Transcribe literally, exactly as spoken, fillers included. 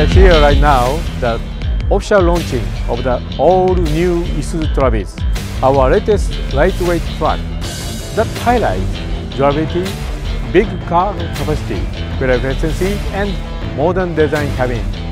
are here right now, the official launching of the all-new Isuzu Travis, our latest lightweight truck that highlights durability, big cargo capacity, fuel efficiency, and modern design cabin.